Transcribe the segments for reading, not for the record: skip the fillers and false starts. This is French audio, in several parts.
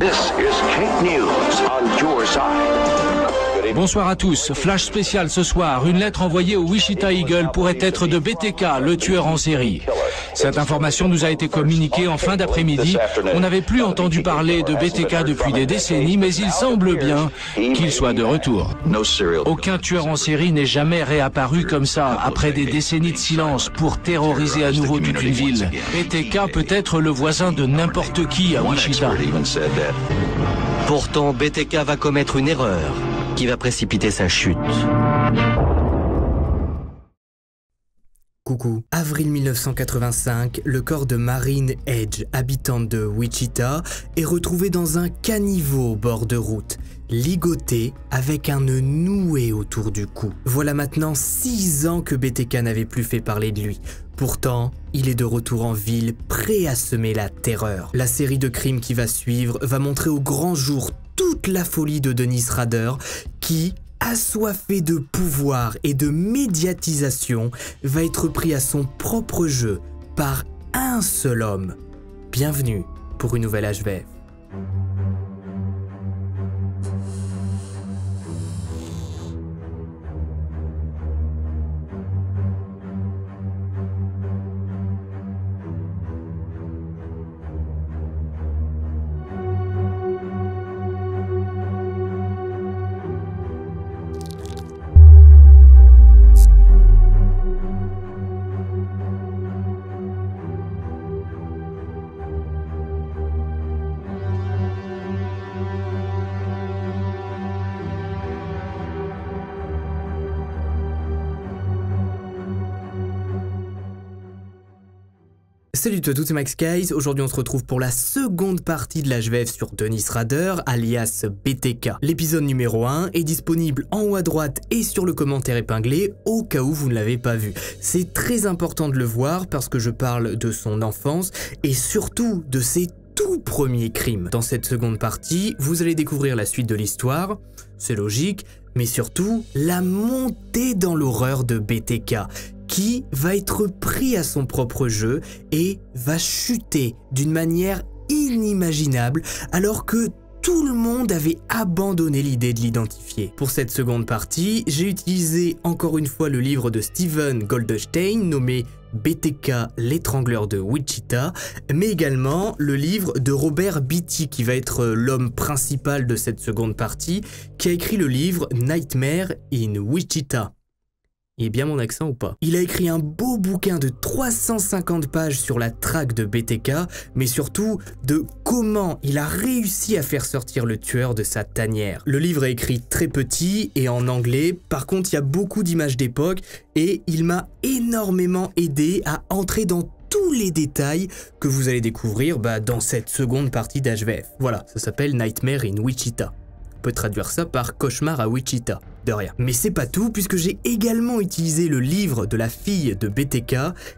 This is Kate News on your side. Bonsoir à tous. Flash spécial ce soir. Une lettre envoyée au Wichita Eagle pourrait être de BTK, le tueur en série. Cette information nous a été communiquée en fin d'après-midi. On n'avait plus entendu parler de BTK depuis des décennies, mais il semble bien qu'il soit de retour. Aucun tueur en série n'est jamais réapparu comme ça, après des décennies de silence, pour terroriser à nouveau toute une ville. BTK peut être le voisin de n'importe qui à Wichita. Pourtant, BTK va commettre une erreur qui va précipiter sa chute. Coucou. Avril 1985, le corps de Marine Edge, habitante de Wichita, est retrouvé dans un caniveau au bord de route, ligotée avec un nœud noué autour du cou. Voilà maintenant 6 ans que BTK n'avait plus fait parler de lui. Pourtant, il est de retour en ville, prêt à semer la terreur. La série de crimes qui va suivre va montrer au grand jour toute la folie de Dennis Rader qui, assoiffé de pouvoir et de médiatisation, va être pris à son propre jeu par un seul homme. Bienvenue pour une nouvelle HVF. Salut à tous, c'est Max Kays. Aujourd'hui on se retrouve pour la seconde partie de la HVF sur Dennis Rader, alias BTK. L'épisode numéro 1 est disponible en haut à droite et sur le commentaire épinglé au cas où vous ne l'avez pas vu. C'est très important de le voir parce que je parle de son enfance et surtout de ses tout premiers crimes. Dans cette seconde partie, vous allez découvrir la suite de l'histoire, c'est logique, mais surtout la montée dans l'horreur de BTK, qui va être pris à son propre jeu et va chuter d'une manière inimaginable alors que tout le monde avait abandonné l'idée de l'identifier. Pour cette seconde partie, j'ai utilisé encore une fois le livre de Steven Goldstein nommé BTK, l'étrangleur de Wichita, mais également le livre de Robert Beatty qui va être l'homme principal de cette seconde partie, qui a écrit le livre Nightmare in Wichita. Il est bien mon accent ou pas? Il a écrit un beau bouquin de 350 pages sur la traque de BTK, mais surtout de comment il a réussi à faire sortir le tueur de sa tanière. Le livre est écrit très petit et en anglais, par contre il y a beaucoup d'images d'époque et il m'a énormément aidé à entrer dans tous les détails que vous allez découvrir dans cette seconde partie d'HVF. Voilà, ça s'appelle Nightmare in Wichita. On peut traduire ça par Cauchemar à Wichita, de rien. Mais c'est pas tout, puisque j'ai également utilisé le livre de la fille de BTK,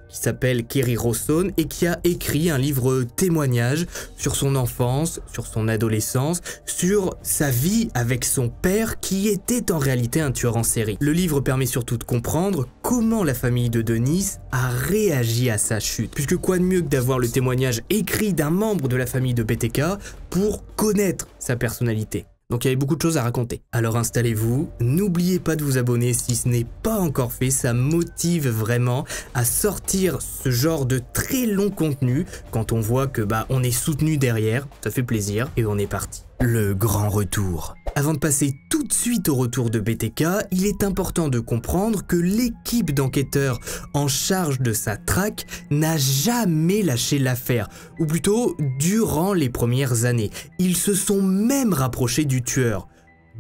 qui s'appelle Kerry Rosson, et qui a écrit un livre témoignage sur son enfance, sur son adolescence, sur sa vie avec son père, qui était en réalité un tueur en série. Le livre permet surtout de comprendre comment la famille de Dennis a réagi à sa chute, puisque quoi de mieux que d'avoir le témoignage écrit d'un membre de la famille de BTK pour connaître sa personnalité. Donc il y avait beaucoup de choses à raconter. Alors installez-vous, n'oubliez pas de vous abonner si ce n'est pas encore fait, ça motive vraiment à sortir ce genre de très long contenu quand on voit que on est soutenu derrière, ça fait plaisir, et on est parti. Le grand retour. Avant de passer tout de suite au retour de BTK, il est important de comprendre que l'équipe d'enquêteurs en charge de sa traque n'a jamais lâché l'affaire, ou plutôt durant les premières années. Ils se sont même rapprochés du tueur.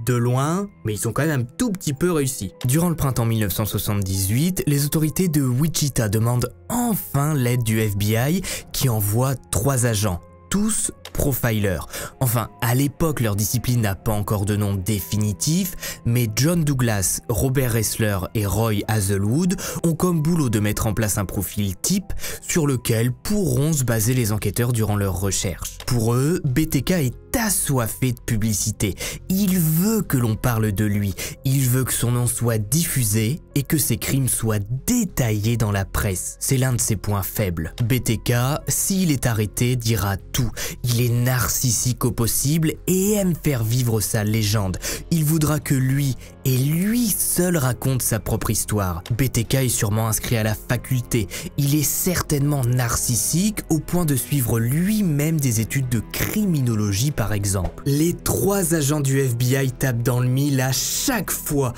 De loin, mais ils ont quand même un tout petit peu réussi. Durant le printemps 1978, les autorités de Wichita demandent enfin l'aide du FBI qui envoie 3 agents, tous profilers. Enfin, à l'époque, leur discipline n'a pas encore de nom définitif, mais John Douglas, Robert Ressler et Roy Hazelwood ont comme boulot de mettre en place un profil type sur lequel pourront se baser les enquêteurs durant leurs recherches. Pour eux, BTK est assoiffé de publicité. Il veut que l'on parle de lui, il veut que son nom soit diffusé et que ses crimes soient détaillés dans la presse. C'est l'un de ses points faibles. BTK, s'il est arrêté, dira tout. Il est narcissique au possible et aime faire vivre sa légende. Il voudra que lui et lui seul raconte sa propre histoire. BTK est sûrement inscrit à la faculté. Il est certainement narcissique au point de suivre lui-même des études de criminologie par exemple. Les trois agents du FBI tapent dans le mille à chaque fois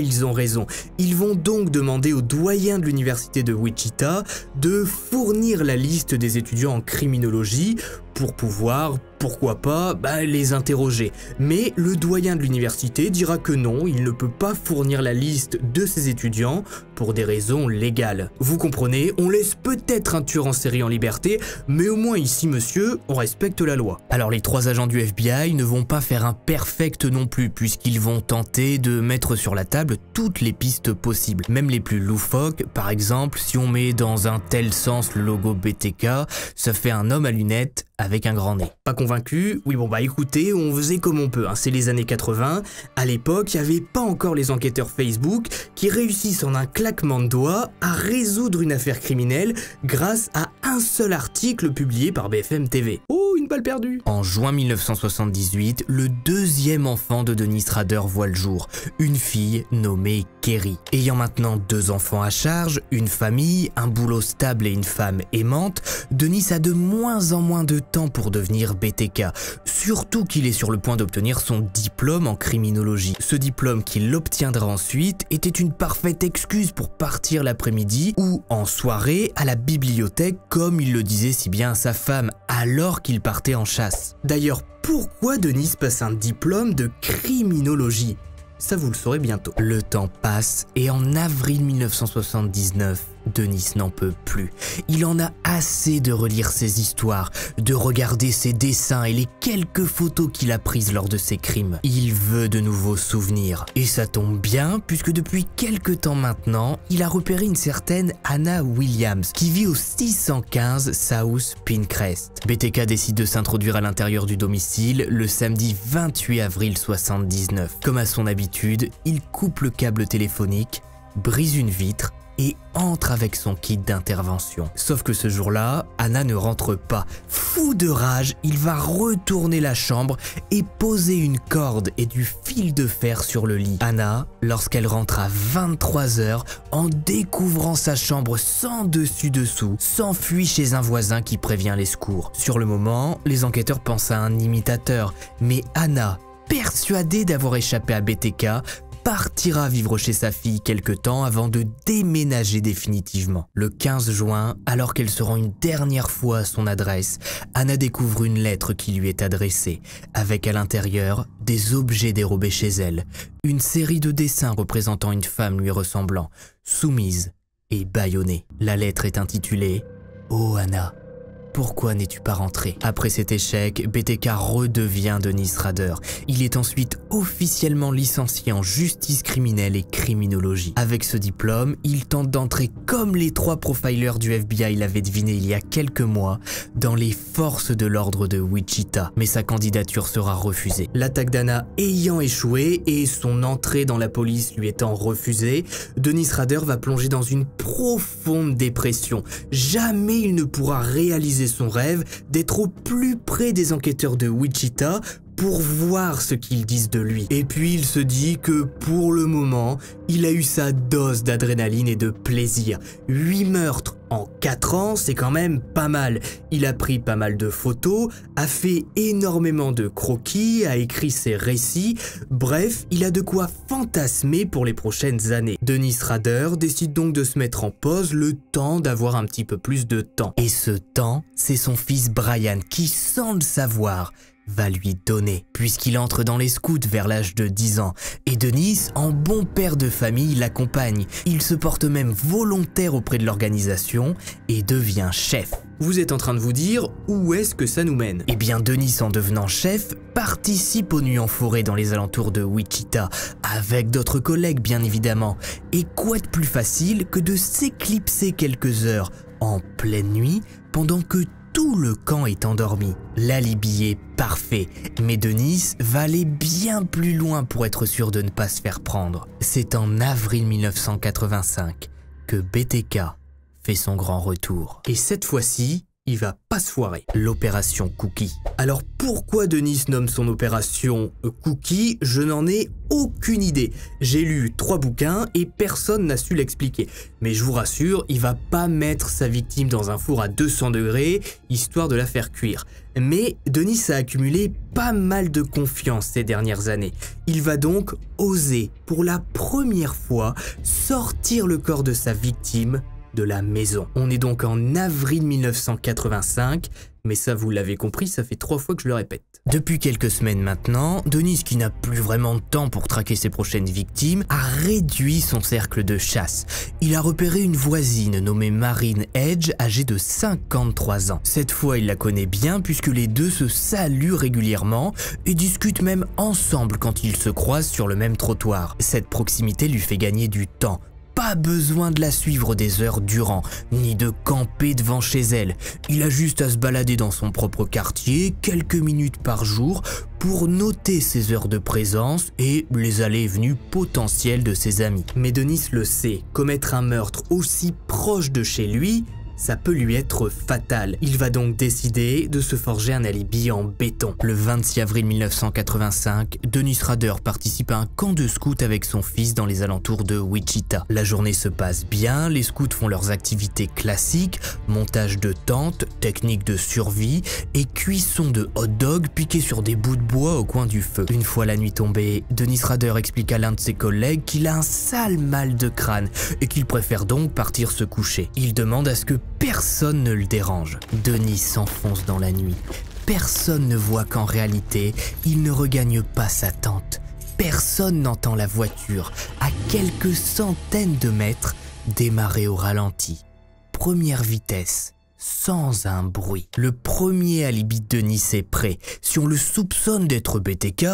ils ont raison. Ils vont donc demander au doyen de l'université de Wichita de fournir la liste des étudiants en criminologie pour pouvoir, pourquoi pas, les interroger. Mais le doyen de l'université dira que non, il ne peut pas fournir la liste de ses étudiants pour des raisons légales. Vous comprenez, on laisse peut-être un tueur en série en liberté, mais au moins ici, monsieur, on respecte la loi. Alors les trois agents du FBI ne vont pas faire un perfect non plus, puisqu'ils vont tenter de mettre sur la table toutes les pistes possibles, même les plus loufoques. Par exemple, si on met dans un tel sens le logo BTK, ça fait un homme à lunettes avec un grand nez. Pas convaincu? Oui, écoutez, on faisait comme on peut, hein. C'est les années 80, à l'époque, il n'y avait pas encore les enquêteurs Facebook qui réussissent en un claquement de doigts à résoudre une affaire criminelle grâce à un seul article publié par BFM TV. Oh, une balle perdue! En juin 1978, le deuxième enfant de Denise Rader voit le jour, une fille nommée Kerry. Ayant maintenant deux enfants à charge, une famille, un boulot stable et une femme aimante, Denise a de moins en moins de temps pour devenir BTK, surtout qu'il est sur le point d'obtenir son diplôme en criminologie. Ce diplôme qu'il obtiendra ensuite était une parfaite excuse pour partir l'après-midi ou en soirée à la bibliothèque, comme il le disait si bien à sa femme alors qu'il partait en chasse. D'ailleurs, pourquoi Denise passe un diplôme de criminologie? Ça, vous le saurez bientôt. Le temps passe et en avril 1979, Denise n'en peut plus. Il en a assez de relire ses histoires, de regarder ses dessins et les quelques photos qu'il a prises lors de ses crimes. Il veut de nouveaux souvenirs. Et ça tombe bien, puisque depuis quelques temps maintenant, il a repéré une certaine Anna Williams, qui vit au 615 South Pinecrest. BTK décide de s'introduire à l'intérieur du domicile le samedi 28 avril 79. Comme à son habitude, il coupe le câble téléphonique, brise une vitre, et entre avec son kit d'intervention. Sauf que ce jour-là, Anna ne rentre pas. Fou de rage, il va retourner la chambre et poser une corde et du fil de fer sur le lit. Anna, lorsqu'elle rentre à 23 h, en découvrant sa chambre sans dessus-dessous, s'enfuit chez un voisin qui prévient les secours. Sur le moment, les enquêteurs pensent à un imitateur, mais Anna, persuadée d'avoir échappé à BTK, partira vivre chez sa fille quelque temps avant de déménager définitivement. Le 15 juin, alors qu'elle se rend une dernière fois à son adresse, Anna découvre une lettre qui lui est adressée, avec à l'intérieur des objets dérobés chez elle, une série de dessins représentant une femme lui ressemblant, soumise et bâillonnée. La lettre est intitulée « Oh Anna ». Pourquoi n'es-tu pas rentré? Après cet échec, BTK redevient Denise Rader. Il est ensuite officiellement licencié en justice criminelle et criminologie. Avec ce diplôme, il tente d'entrer, comme les trois profilers du FBI l'avaient deviné il y a quelques mois, dans les forces de l'ordre de Wichita. Mais sa candidature sera refusée. L'attaque d'Anna ayant échoué et son entrée dans la police lui étant refusée, Denise Rader va plonger dans une profonde dépression. Jamais il ne pourra réaliser son rêve d'être au plus près des enquêteurs de Wichita pour voir ce qu'ils disent de lui. Et puis il se dit que pour le moment, il a eu sa dose d'adrénaline et de plaisir. 8 meurtres en 4 ans, c'est quand même pas mal. Il a pris pas mal de photos, a fait énormément de croquis, a écrit ses récits. Bref, il a de quoi fantasmer pour les prochaines années. Denise Rader décide donc de se mettre en pause le temps d'avoir un petit peu plus de temps. Et ce temps, c'est son fils Brian qui, sans le savoir, va lui donner, puisqu'il entre dans les scouts vers l'âge de 10 ans, et Denise, en bon père de famille, l'accompagne. Il se porte même volontaire auprès de l'organisation et devient chef. Vous êtes en train de vous dire, où est-ce que ça nous mène? Eh bien, Denise, en devenant chef, participe aux nuits en forêt dans les alentours de Wichita, avec d'autres collègues bien évidemment. Et quoi de plus facile que de s'éclipser quelques heures en pleine nuit pendant que tout le camp est endormi? L'alibi est parfait, mais Denise va aller bien plus loin pour être sûr de ne pas se faire prendre. C'est en avril 1985 que BTK fait son grand retour. Et cette fois-ci, il va pas se foirer. L'opération Cookie. Alors pourquoi Denise nomme son opération Cookie? Je n'en ai aucune idée. J'ai lu 3 bouquins et personne n'a su l'expliquer. Mais je vous rassure, il va pas mettre sa victime dans un four à 200 degrés, histoire de la faire cuire. Mais Denise a accumulé pas mal de confiance ces dernières années. Il va donc oser, pour la première fois, sortir le corps de sa victime de la maison. On est donc en avril 1985, mais ça vous l'avez compris, ça fait 3 fois que je le répète. Depuis quelques semaines maintenant, Denise, qui n'a plus vraiment de temps pour traquer ses prochaines victimes, a réduit son cercle de chasse. Il a repéré une voisine nommée Marine Edge, âgée de 53 ans. Cette fois, il la connaît bien puisque les deux se saluent régulièrement et discutent même ensemble quand ils se croisent sur le même trottoir. Cette proximité lui fait gagner du temps. Pas besoin de la suivre des heures durant, ni de camper devant chez elle. Il a juste à se balader dans son propre quartier, quelques minutes par jour, pour noter ses heures de présence et les allées et venues potentielles de ses amis. Mais Denise le sait, commettre un meurtre aussi proche de chez lui, ça peut lui être fatal. Il va donc décider de se forger un alibi en béton. Le 26 avril 1985, Denise Rader participe à un camp de scouts avec son fils dans les alentours de Wichita. La journée se passe bien, les scouts font leurs activités classiques, montage de tentes, technique de survie et cuisson de hot-dog piqués sur des bouts de bois au coin du feu. Une fois la nuit tombée, Denise Rader explique à l'un de ses collègues qu'il a un sale mal de crâne et qu'il préfère donc partir se coucher. Il demande à ce que personne ne le dérange. Denise s'enfonce dans la nuit. Personne ne voit qu'en réalité, il ne regagne pas sa tente. Personne n'entend la voiture, à quelques centaines de mètres, démarrer au ralenti. Première vitesse, sans un bruit. Le premier alibi de Denise est prêt. Si on le soupçonne d'être BTK,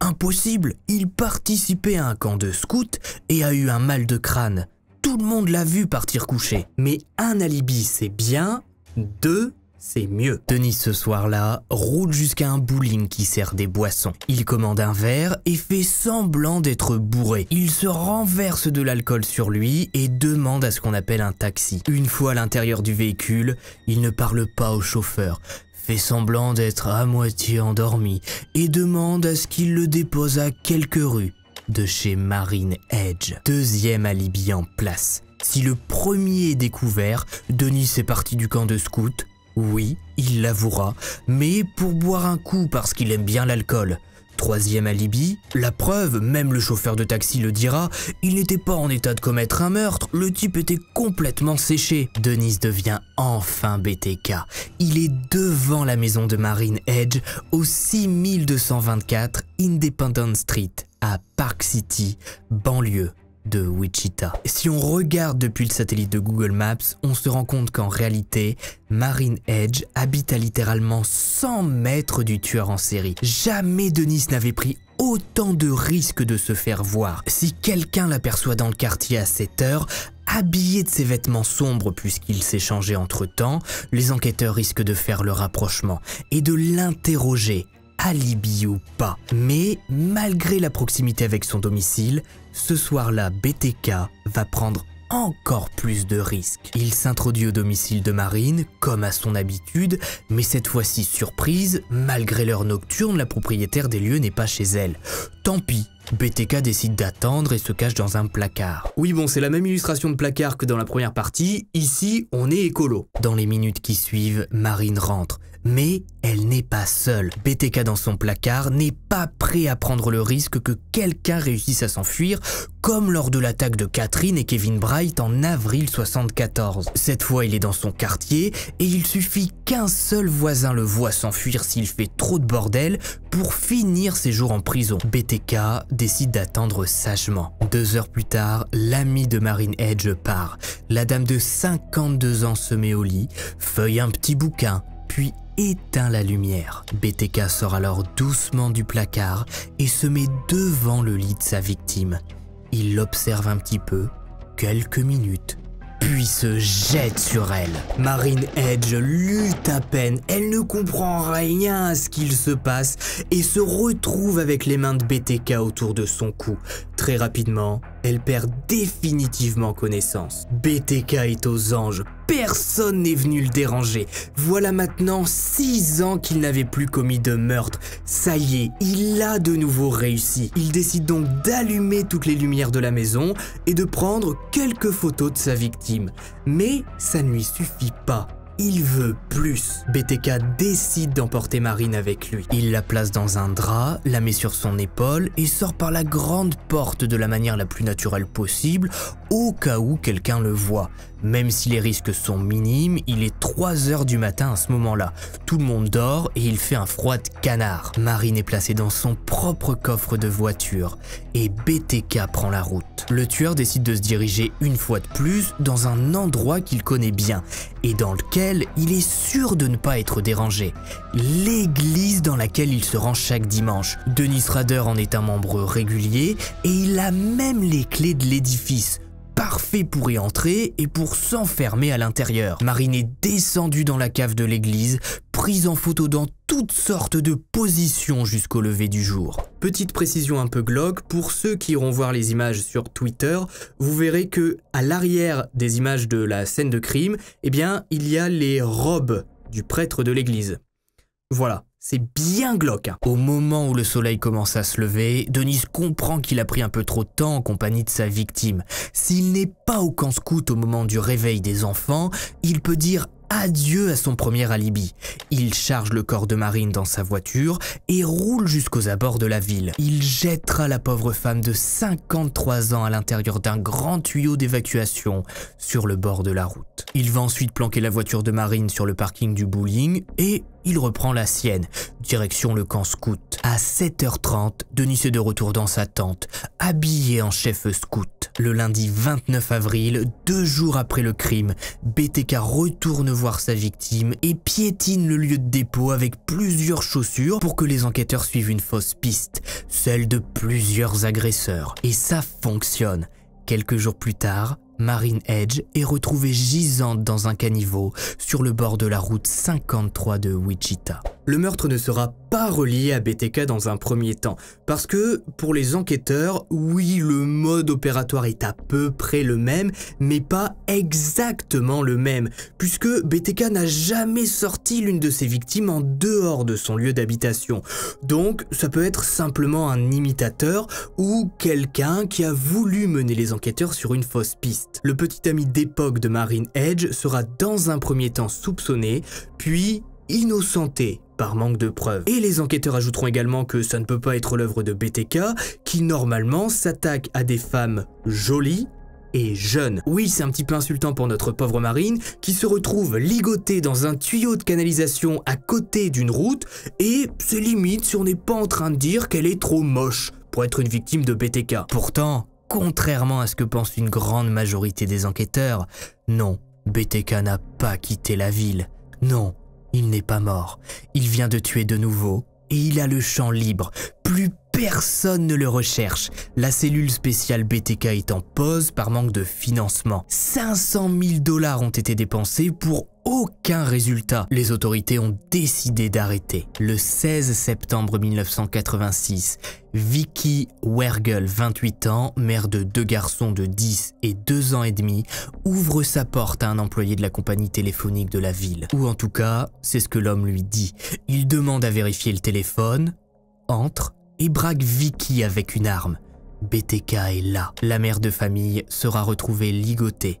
impossible. Il participait à un camp de scouts et a eu un mal de crâne. Tout le monde l'a vu partir coucher. Mais un alibi, c'est bien, 2, c'est mieux. Denise, ce soir-là, roule jusqu'à un bowling qui sert des boissons. Il commande un verre et fait semblant d'être bourré. Il se renverse de l'alcool sur lui et demande à ce qu'on appelle un taxi. Une fois à l'intérieur du véhicule, il ne parle pas au chauffeur, fait semblant d'être à moitié endormi et demande à ce qu'il le dépose à quelques rues de chez Marine Edge. Deuxième alibi en place. Si le premier est découvert, Denise est parti du camp de scout. Oui, il l'avouera, mais pour boire un coup parce qu'il aime bien l'alcool. Troisième alibi, la preuve, même le chauffeur de taxi le dira, il n'était pas en état de commettre un meurtre, le type était complètement séché. Denise devient enfin BTK. Il est devant la maison de Marine Edge, au 6224 Independence Street, à Park City, banlieue de Wichita. Si on regarde depuis le satellite de Google Maps, on se rend compte qu'en réalité, Marine Edge habite à littéralement 100 mètres du tueur en série. Jamais Denise n'avait pris autant de risques de se faire voir. Si quelqu'un l'aperçoit dans le quartier à 7 heures, habillé de ses vêtements sombres puisqu'il s'est changé entre temps, les enquêteurs risquent de faire le rapprochement et de l'interroger. Alibi ou pas. Mais malgré la proximité avec son domicile, ce soir-là, BTK va prendre encore plus de risques. Il s'introduit au domicile de Marine, comme à son habitude, mais cette fois-ci surprise, malgré l'heure nocturne, la propriétaire des lieux n'est pas chez elle. Tant pis, BTK décide d'attendre et se cache dans un placard. Oui bon, c'est la même illustration de placard que dans la première partie, ici on est écolo. Dans les minutes qui suivent, Marine rentre. Mais elle n'est pas seule. BTK dans son placard n'est pas prêt à prendre le risque que quelqu'un réussisse à s'enfuir, comme lors de l'attaque de Catherine et Kevin Bright en avril 1974. Cette fois, il est dans son quartier et il suffit qu'un seul voisin le voit s'enfuir s'il fait trop de bordel pour finir ses jours en prison. BTK décide d'attendre sagement. 2 heures plus tard, l'ami de Marine Edge part. La dame de 52 ans se met au lit, feuille un petit bouquin, puis éteint la lumière. BTK sort alors doucement du placard et se met devant le lit de sa victime. Il l'observe un petit peu, quelques minutes. puis se jette sur elle. Marine Edge lutte à peine, elle ne comprend rien à ce qu'il se passe et se retrouve avec les mains de BTK autour de son cou. Très rapidement, elle perd définitivement connaissance. BTK est aux anges, personne n'est venu le déranger. Voilà maintenant 6 ans qu'il n'avait plus commis de meurtre. Ça y est, il a de nouveau réussi. Il décide donc d'allumer toutes les lumières de la maison et de prendre quelques photos de sa victime. Mais ça ne lui suffit pas. Il veut plus. BTK décide d'emporter Marine avec lui. Il la place dans un drap, la met sur son épaule et sort par la grande porte de la manière la plus naturelle possible, au cas où quelqu'un le voit. Même si les risques sont minimes, il est 3 h du matin à ce moment-là. Tout le monde dort et il fait un froid de canard. Marine est placée dans son propre coffre de voiture et BTK prend la route. Le tueur décide de se diriger une fois de plus dans un endroit qu'il connaît bien et dans lequel il est sûr de ne pas être dérangé. L'église dans laquelle il se rend chaque dimanche. Dennis Rader en est un membre régulier et il a même les clés de l'édifice. Parfait pour y entrer et pour s'enfermer à l'intérieur. Marine est descendue dans la cave de l'église, prise en photo dans toutes sortes de positions jusqu'au lever du jour. Petite précision un peu glauque, pour ceux qui iront voir les images sur Twitter, vous verrez que à l'arrière des images de la scène de crime, eh bien, il y a les robes du prêtre de l'église. Voilà. C'est bien glauque. Au moment où le soleil commence à se lever, Dennis comprend qu'il a pris un peu trop de temps en compagnie de sa victime. S'il n'est pas au camp scout au moment du réveil des enfants, il peut dire adieu à son premier alibi. Il charge le corps de Marine dans sa voiture et roule jusqu'aux abords de la ville. Il jettera la pauvre femme de 53 ans à l'intérieur d'un grand tuyau d'évacuation sur le bord de la route. Il va ensuite planquer la voiture de Marine sur le parking du bowling et il reprend la sienne, direction le camp scout. À 7 h 30, Dennis est de retour dans sa tente, habillé en chef scout. Le lundi 29 avril, 2 jours après le crime, BTK retourne voir sa victime et piétine le lieu de dépôt avec plusieurs chaussures pour que les enquêteurs suivent une fausse piste, celle de plusieurs agresseurs. Et ça fonctionne. Quelques jours plus tard, Marine Edge est retrouvée gisante dans un caniveau sur le bord de la route 53 de Wichita. Le meurtre ne sera pas relié à BTK dans un premier temps, parce que pour les enquêteurs, oui, le mode opératoire est à peu près le même, mais pas exactement le même, puisque BTK n'a jamais sorti l'une de ses victimes en dehors de son lieu d'habitation. Donc, ça peut être simplement un imitateur ou quelqu'un qui a voulu mener les enquêteurs sur une fausse piste. Le petit ami d'époque de Marine Edge sera dans un premier temps soupçonné, puis innocenté par manque de preuves. Et les enquêteurs ajouteront également que ça ne peut pas être l'œuvre de BTK, qui normalement s'attaque à des femmes jolies et jeunes. Oui, c'est un petit peu insultant pour notre pauvre Marine, qui se retrouve ligotée dans un tuyau de canalisation à côté d'une route, et c'est limite si on n'est pas en train de dire qu'elle est trop moche pour être une victime de BTK. Pourtant, contrairement à ce que pense une grande majorité des enquêteurs, non, BTK n'a pas quitté la ville. Non, il n'est pas mort. Il vient de tuer de nouveau et il a le champ libre. Plus personne ne le recherche. La cellule spéciale BTK est en pause par manque de financement. 500 000 $ ont été dépensés pour aucun résultat. Les autorités ont décidé d'arrêter. Le 16 septembre 1986, Vicky Wergel, 28 ans, mère de 2 garçons de 10 et 2 ans et demi, ouvre sa porte à un employé de la compagnie téléphonique de la ville. Ou en tout cas, c'est ce que l'homme lui dit. Il demande à vérifier le téléphone, entre et braque Vicky avec une arme. BTK est là. La mère de famille sera retrouvée ligotée,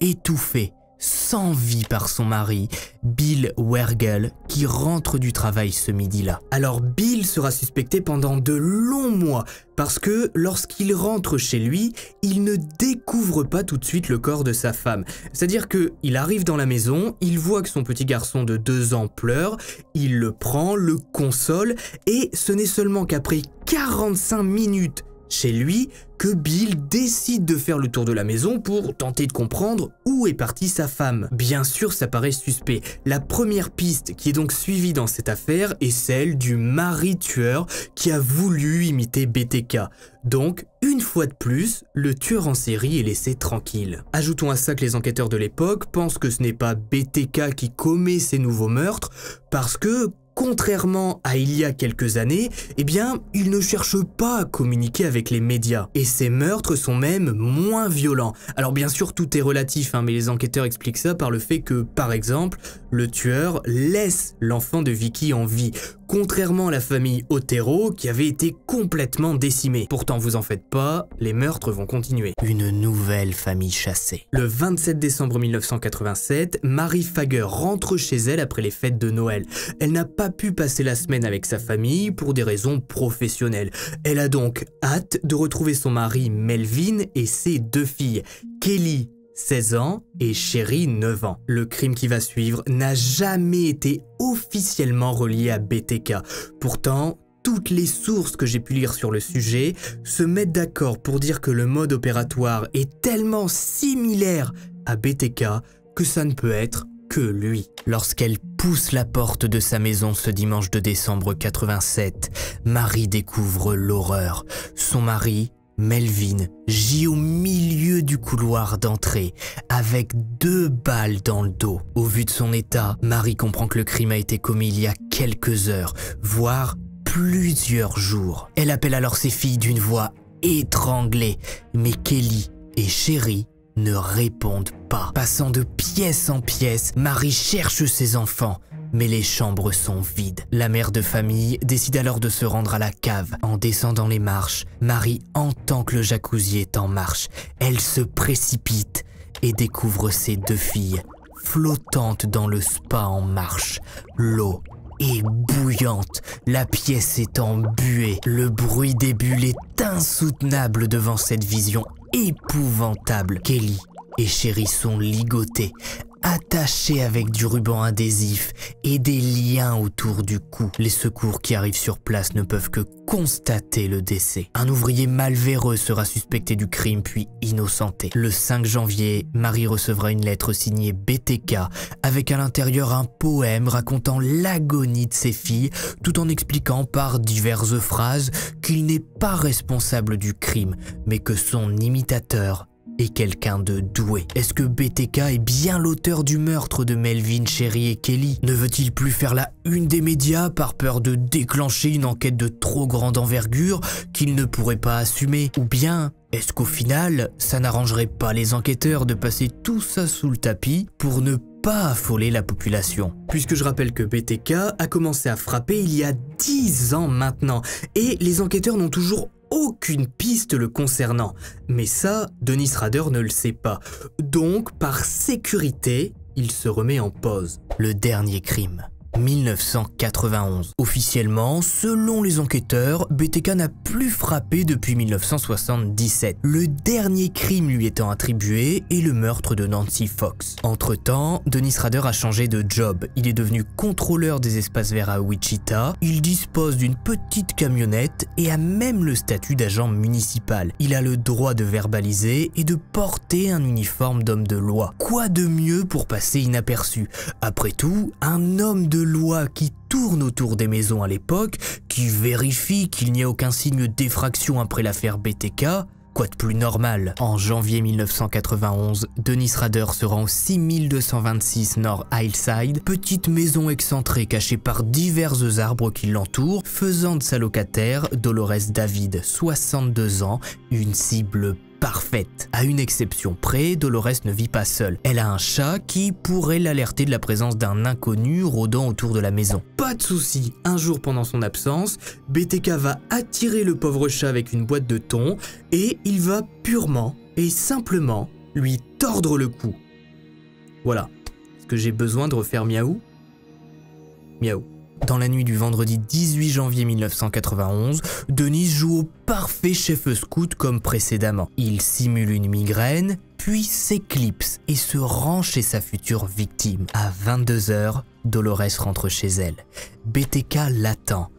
étouffée, sans vie par son mari, Bill Wergel, qui rentre du travail ce midi-là. Alors Bill sera suspecté pendant de longs mois, parce que lorsqu'il rentre chez lui, il ne découvre pas tout de suite le corps de sa femme. C'est-à-dire qu'il arrive dans la maison, il voit que son petit garçon de 2 ans pleure, il le prend, le console, et ce n'est seulement qu'après 45 minutes chez lui que Bill décide de faire le tour de la maison pour tenter de comprendre où est partie sa femme. Bien sûr, ça paraît suspect. La première piste qui est donc suivie dans cette affaire est celle du mari tueur qui a voulu imiter BTK. Donc, une fois de plus, le tueur en série est laissé tranquille. Ajoutons à ça que les enquêteurs de l'époque pensent que ce n'est pas BTK qui commet ces nouveaux meurtres parce que, contrairement à il y a quelques années, eh bien, il ne cherche pas à communiquer avec les médias. Et ces meurtres sont même moins violents. Alors bien sûr, tout est relatif, mais les enquêteurs expliquent ça par le fait que, par exemple, le tueur laisse l'enfant de Vicky en vie, contrairement à la famille Otero qui avait été complètement décimée. Pourtant, vous en faites pas, les meurtres vont continuer. Une nouvelle famille chassée. Le 27 décembre 1987, Mary Fager rentre chez elle après les fêtes de Noël. Elle n'a pas pu passer la semaine avec sa famille pour des raisons professionnelles. Elle a donc hâte de retrouver son mari Melvin et ses deux filles, Kelly, 16 ans, et Sherry, 9 ans. Le crime qui va suivre n'a jamais été officiellement relié à BTK. Pourtant, toutes les sources que j'ai pu lire sur le sujet se mettent d'accord pour dire que le mode opératoire est tellement similaire à BTK que ça ne peut être que lui. Lorsqu'elle pousse la porte de sa maison ce dimanche de décembre 87, Mary découvre l'horreur. Son mari, Melvin, gît au milieu du couloir d'entrée, avec 2 balles dans le dos. Au vu de son état, Mary comprend que le crime a été commis il y a quelques heures, voire plusieurs jours. Elle appelle alors ses filles d'une voix étranglée, mais Kelly et Sherry ne répondent pas. Passant de pièce en pièce, Mary cherche ses enfants, mais les chambres sont vides. La mère de famille décide alors de se rendre à la cave. En descendant les marches, Mary entend que le jacuzzi est en marche. Elle se précipite et découvre ses 2 filles flottantes dans le spa en marche. L'eau est bouillante, la pièce est en buée. Le bruit des bulles est insoutenable devant cette vision épouvantable. Kelly et Sherry sont ligotées, attachés avec du ruban adhésif et des liens autour du cou. Les secours qui arrivent sur place ne peuvent que constater le décès. Un ouvrier malvéreux sera suspecté du crime puis innocenté. Le 5 janvier, Mary recevra une lettre signée BTK avec à l'intérieur un poème racontant l'agonie de ses filles tout en expliquant par diverses phrases qu'il n'est pas responsable du crime mais que son imitateur et quelqu'un de doué. Est-ce que BTK est bien l'auteur du meurtre de Melvin, Sherry et Kelly? Ne veut-il plus faire la une des médias par peur de déclencher une enquête de trop grande envergure qu'il ne pourrait pas assumer? Ou bien, est-ce qu'au final, ça n'arrangerait pas les enquêteurs de passer tout ça sous le tapis pour ne pas affoler la population? Puisque je rappelle que BTK a commencé à frapper il y a 10 ans maintenant, et les enquêteurs n'ont toujours aucune piste le concernant. Mais ça, Dennis Rader ne le sait pas. Donc, par sécurité, il se remet en pause. Le dernier crime, 1991. Officiellement, selon les enquêteurs, BTK n'a plus frappé depuis 1977. Le dernier crime lui étant attribué est le meurtre de Nancy Fox. Entre-temps, Dennis Rader a changé de job. Il est devenu contrôleur des espaces verts à Wichita. Il dispose d'une petite camionnette et a même le statut d'agent municipal. Il a le droit de verbaliser et de porter un uniforme d'homme de loi. Quoi de mieux pour passer inaperçu? Après tout, un homme de loi qui tourne autour des maisons à l'époque, qui vérifie qu'il n'y a aucun signe d'effraction après l'affaire BTK, quoi de plus normal? En janvier 1991, Dennis Rader se rend au 6226 North Hillside, petite maison excentrée cachée par divers arbres qui l'entourent, faisant de sa locataire, Dolores David, 62 ans, une cible parfaite. À une exception près, Dolores ne vit pas seule. Elle a un chat qui pourrait l'alerter de la présence d'un inconnu rôdant autour de la maison. Pas de souci, un jour pendant son absence, BTK va attirer le pauvre chat avec une boîte de thon et il va purement et simplement lui tordre le cou. Voilà. Est-ce que j'ai besoin de refaire miaou? Miaou. Dans la nuit du vendredi 18 janvier 1991, Dennis joue au parfait chef scout comme précédemment. Il simule une migraine, puis s'éclipse et se rend chez sa future victime. À 22 h, Dolores rentre chez elle. BTK l'attend.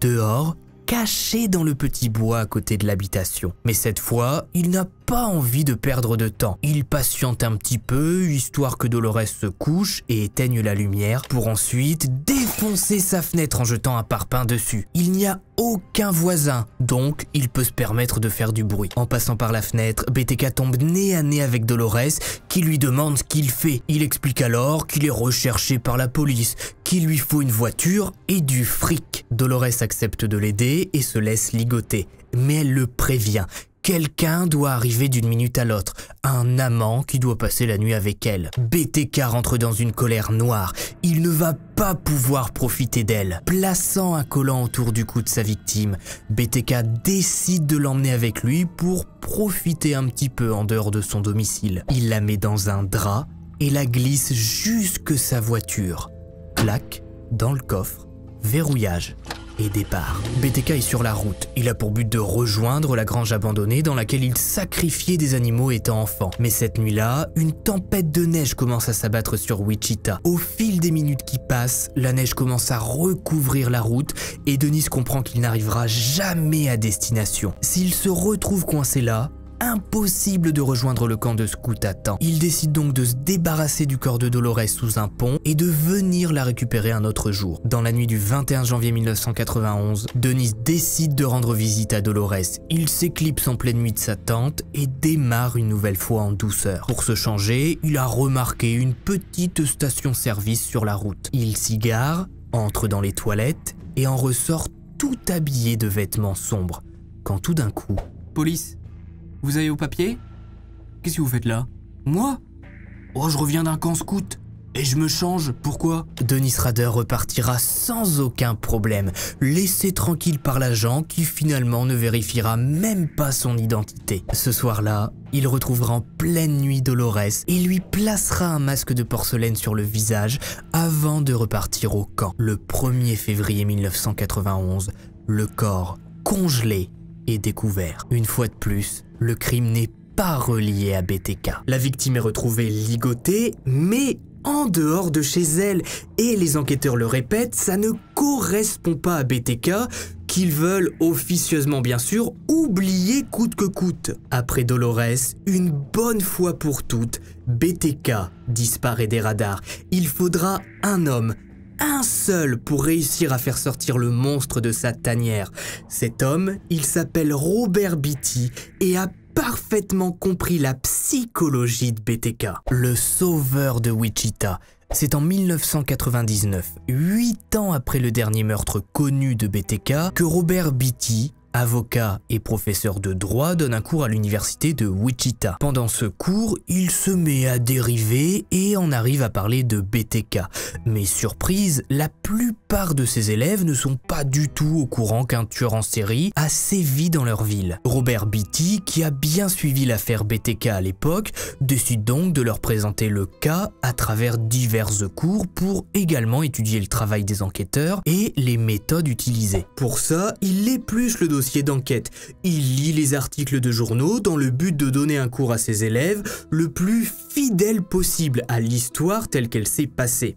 Dehors, caché dans le petit bois à côté de l'habitation. Mais cette fois, il n'a pas envie de perdre de temps. Il patiente un petit peu, histoire que Dolores se couche et éteigne la lumière, pour ensuite défoncer sa fenêtre en jetant un parpaing dessus. Il n'y a aucun voisin, donc il peut se permettre de faire du bruit. En passant par la fenêtre, BTK tombe nez à nez avec Dolores, qui lui demande ce qu'il fait. Il explique alors qu'il est recherché par la police, qu'il lui faut une voiture et du fric. Dolores accepte de l'aider et se laisse ligoter, mais elle le prévient. Quelqu'un doit arriver d'une minute à l'autre, un amant qui doit passer la nuit avec elle. BTK rentre dans une colère noire, il ne va pas pouvoir profiter d'elle. Plaçant un collant autour du cou de sa victime, BTK décide de l'emmener avec lui pour profiter un petit peu en dehors de son domicile. Il la met dans un drap et la glisse jusque sa voiture. Clac, dans le coffre, verrouillage. Et départ. BTK est sur la route. Il a pour but de rejoindre la grange abandonnée dans laquelle il sacrifiait des animaux étant enfant. Mais cette nuit-là, une tempête de neige commence à s'abattre sur Wichita. Au fil des minutes qui passent, la neige commence à recouvrir la route et Denise comprend qu'il n'arrivera jamais à destination. S'il se retrouve coincé là, impossible de rejoindre le camp de scouts à temps. Il décide donc de se débarrasser du corps de Dolores sous un pont et de venir la récupérer un autre jour. Dans la nuit du 21 janvier 1991, Denise décide de rendre visite à Dolores. Il s'éclipse en pleine nuit de sa tente et démarre une nouvelle fois en douceur. Pour se changer, il a remarqué une petite station-service sur la route. Il s'y gare, entre dans les toilettes et en ressort tout habillé de vêtements sombres. Quand tout d'un coup... Police! Vous allez au papier? Qu'est-ce que vous faites là? Moi? Oh, je reviens d'un camp scout. Et je me change. Pourquoi? Denise Rader repartira sans aucun problème, laissé tranquille par l'agent qui finalement ne vérifiera même pas son identité. Ce soir-là, il retrouvera en pleine nuit Dolores et lui placera un masque de porcelaine sur le visage avant de repartir au camp. Le 1er février 1991, le corps congelé est découvert. Une fois de plus, le crime n'est pas relié à BTK. La victime est retrouvée ligotée, mais en dehors de chez elle. Et les enquêteurs le répètent, ça ne correspond pas à BTK, qu'ils veulent officieusement bien sûr oublier coûte que coûte. Après Dolores, une bonne fois pour toutes, BTK disparaît des radars. Il faudra un homme, un seul, pour réussir à faire sortir le monstre de sa tanière. Cet homme, il s'appelle Robert Beatty et a parfaitement compris la psychologie de BTK. Le sauveur de Wichita. C'est en 1999, 8 ans après le dernier meurtre connu de BTK, que Robert Beatty, avocat et professeur de droit, donne un cours à l'université de Wichita. Pendant ce cours, il se met à dériver et en arrive à parler de BTK. Mais surprise, la plupart de ses élèves ne sont pas du tout au courant qu'un tueur en série a sévi dans leur ville. Robert Beatty, qui a bien suivi l'affaire BTK à l'époque, décide donc de leur présenter le cas à travers diverses cours pour également étudier le travail des enquêteurs et les méthodes utilisées. Pour ça, il épluche le dossier d'enquête. Il lit les articles de journaux dans le but de donner un cours à ses élèves le plus fidèle possible à l'histoire telle qu'elle s'est passée.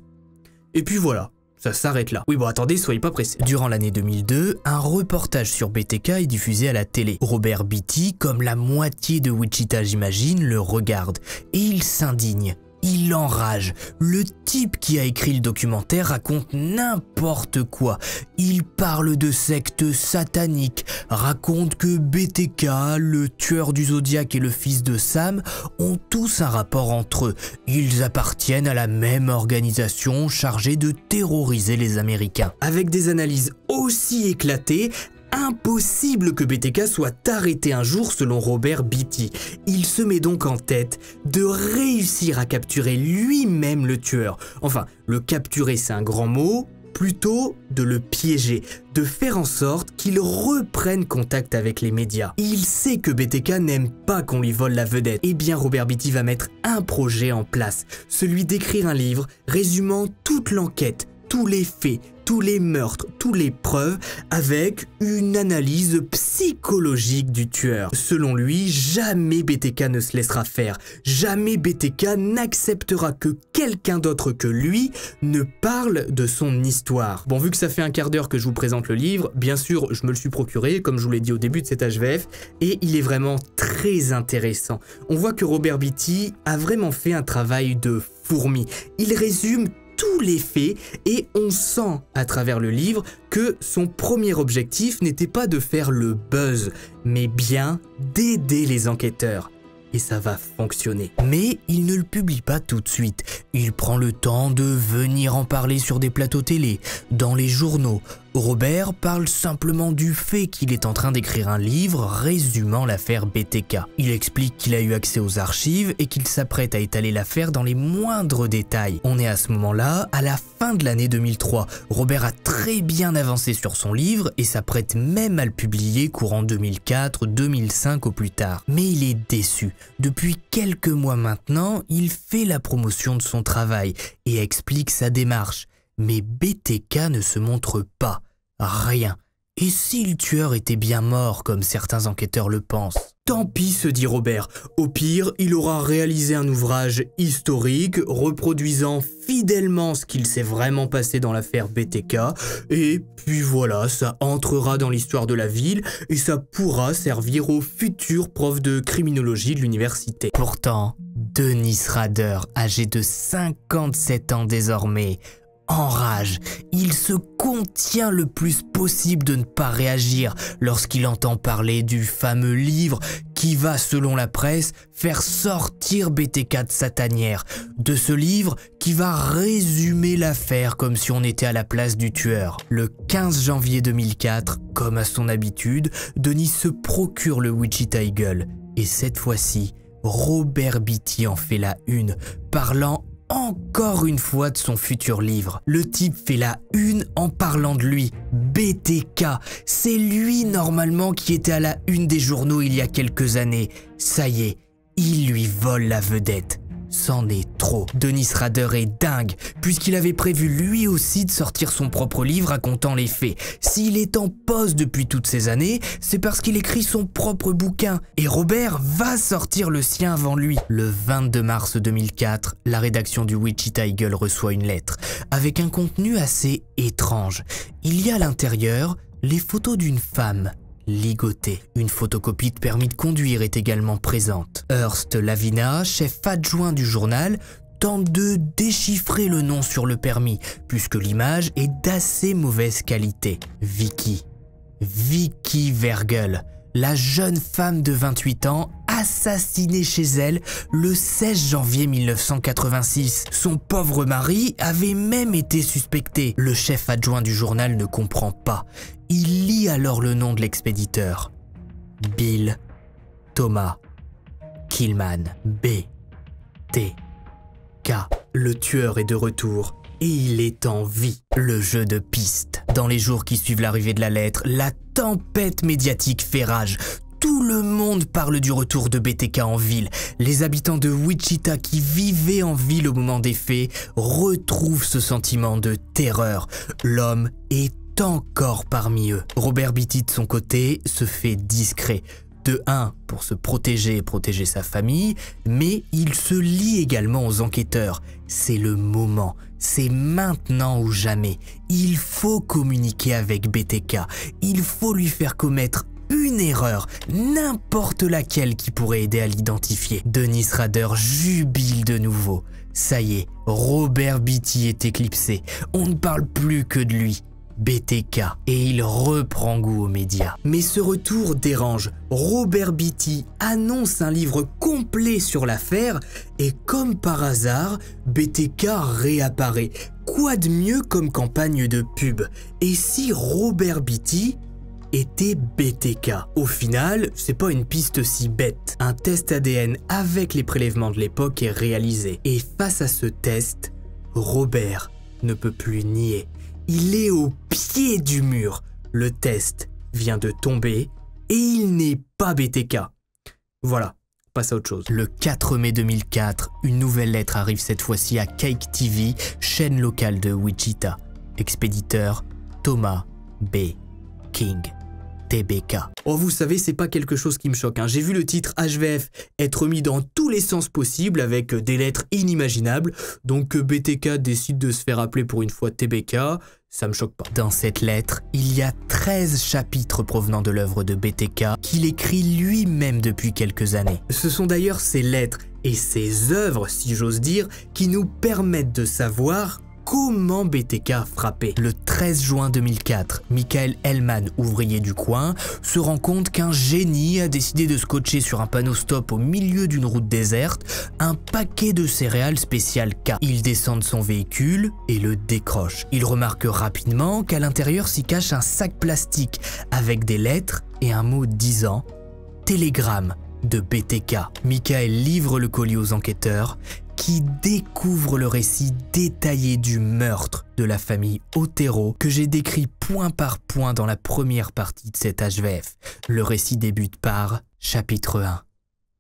Et puis voilà, ça s'arrête là. Oui bon attendez, soyez pas pressés. Durant l'année 2002, un reportage sur BTK est diffusé à la télé. Robert Beatty, comme la moitié de Wichita j'imagine, le regarde et il s'indigne. Il enrage. Le type qui a écrit le documentaire raconte n'importe quoi. Il parle de sectes sataniques, raconte que BTK, le tueur du Zodiac et le fils de Sam ont tous un rapport entre eux. Ils appartiennent à la même organisation chargée de terroriser les Américains. Avec des analyses aussi éclatées, impossible que BTK soit arrêté un jour selon Robert Beatty. Il se met donc en tête de réussir à capturer lui-même le tueur. Enfin, le capturer c'est un grand mot, plutôt de le piéger, de faire en sorte qu'il reprenne contact avec les médias. Il sait que BTK n'aime pas qu'on lui vole la vedette. Eh bien Robert Beatty va mettre un projet en place, celui d'écrire un livre résumant toute l'enquête, tous les faits, tous les meurtres, toutes les preuves, avec une analyse psychologique du tueur. Selon lui, jamais BTK ne se laissera faire. Jamais BTK n'acceptera que quelqu'un d'autre que lui ne parle de son histoire. Bon, vu que ça fait un quart d'heure que je vous présente le livre, bien sûr, je me le suis procuré, comme je vous l'ai dit au début de cet HVF, et il est vraiment très intéressant. On voit que Robert Beatty a vraiment fait un travail de fourmi. Il résume tous les faits et on sent à travers le livre que son premier objectif n'était pas de faire le buzz, mais bien d'aider les enquêteurs. Et ça va fonctionner. Mais il ne le publie pas tout de suite. Il prend le temps de venir en parler sur des plateaux télé, dans les journaux. Robert parle simplement du fait qu'il est en train d'écrire un livre résumant l'affaire BTK. Il explique qu'il a eu accès aux archives et qu'il s'apprête à étaler l'affaire dans les moindres détails. On est à ce moment-là, à la fin de l'année 2003. Robert a très bien avancé sur son livre et s'apprête même à le publier courant 2004-2005 au plus tard. Mais il est déçu. Depuis quelques mois maintenant, il fait la promotion de son travail et explique sa démarche. Mais BTK ne se montre pas, rien. Et si le tueur était bien mort, comme certains enquêteurs le pensent? Tant pis, se dit Robert. Au pire, il aura réalisé un ouvrage historique, reproduisant fidèlement ce qu'il s'est vraiment passé dans l'affaire BTK. Et puis voilà, ça entrera dans l'histoire de la ville et ça pourra servir aux futurs profs de criminologie de l'université. Pourtant, Dennis Rader, âgé de 57 ans désormais, en rage, il se contient le plus possible de ne pas réagir lorsqu'il entend parler du fameux livre qui va, selon la presse, faire sortir BTK de sa tanière. De ce livre qui va résumer l'affaire comme si on était à la place du tueur. Le 15 janvier 2004, comme à son habitude, Dennis se procure le Wichita Eagle. Et cette fois-ci, Robert Beatty en fait la une, parlant encore une fois de son futur livre. Le type fait la une en parlant de lui, BTK. C'est lui normalement qui était à la une des journaux il y a quelques années. Ça y est, il lui vole la vedette. C'en est trop. Dennis Rader est dingue, puisqu'il avait prévu lui aussi de sortir son propre livre racontant les faits. S'il est en pause depuis toutes ces années, c'est parce qu'il écrit son propre bouquin. Et Robert va sortir le sien avant lui. Le 22 mars 2004, la rédaction du Wichita Eagle reçoit une lettre, avec un contenu assez étrange. Il y a à l'intérieur les photos d'une femme ligotée. Une photocopie de permis de conduire est également présente. Hearst Lavina, chef adjoint du journal, tente de déchiffrer le nom sur le permis, puisque l'image est d'assez mauvaise qualité. Vicky Vergel, la jeune femme de 28 ans, assassinée chez elle le 16 janvier 1986. Son pauvre mari avait même été suspecté. Le chef adjoint du journal ne comprend pas. Il lit alors le nom de l'expéditeur. Bill Thomas Killman. BTK. Le tueur est de retour et il est en vie. Le jeu de piste. Dans les jours qui suivent l'arrivée de la lettre, la tempête médiatique fait rage. Tout le monde parle du retour de BTK en ville. Les habitants de Wichita qui vivaient en ville au moment des faits retrouvent ce sentiment de terreur. L'homme est encore parmi eux. Robert Beatty, de son côté, se fait discret. De 1, pour se protéger et protéger sa famille, mais il se lie également aux enquêteurs. C'est le moment, c'est maintenant ou jamais. Il faut communiquer avec BTK, il faut lui faire commettre une erreur, n'importe laquelle qui pourrait aider à l'identifier. Dennis Rader jubile de nouveau. Ça y est, Robert Beatty est éclipsé, on ne parle plus que de lui. BTK, et il reprend goût aux médias. Mais ce retour dérange. Robert Beatty annonce un livre complet sur l'affaire et comme par hasard, BTK réapparaît. Quoi de mieux comme campagne de pub? Et si Robert Beatty était BTK? Au final, c'est pas une piste si bête. Un test ADN avec les prélèvements de l'époque est réalisé. Et face à ce test, Robert ne peut plus nier. Il est au pied du mur. Le test vient de tomber et il n'est pas BTK. Voilà, on passe à autre chose. Le 4 mai 2004, une nouvelle lettre arrive cette fois-ci à Cake TV, chaîne locale de Wichita. Expéditeur Thomas B. King. TBK. Oh, vous savez, c'est pas quelque chose qui me choque, hein. J'ai vu le titre HVF être mis dans tous les sens possibles avec des lettres inimaginables. Donc que BTK décide de se faire appeler pour une fois TBK, ça me choque pas. Dans cette lettre, il y a 13 chapitres provenant de l'œuvre de BTK qu'il écrit lui-même depuis quelques années. Ce sont d'ailleurs ces lettres et ces œuvres, si j'ose dire, qui nous permettent de savoir comment BTK a frappé. Le 13 juin 2004, Michael Hellman, ouvrier du coin, se rend compte qu'un génie a décidé de scotcher sur un panneau stop au milieu d'une route déserte un paquet de céréales spéciales K. Il descend de son véhicule et le décroche. Il remarque rapidement qu'à l'intérieur s'y cache un sac plastique avec des lettres et un mot disant « Télégramme de BTK ». Michael livre le colis aux enquêteurs qui découvre le récit détaillé du meurtre de la famille Otero que j'ai décrit point par point dans la première partie de cet HVF. Le récit débute par chapitre 1.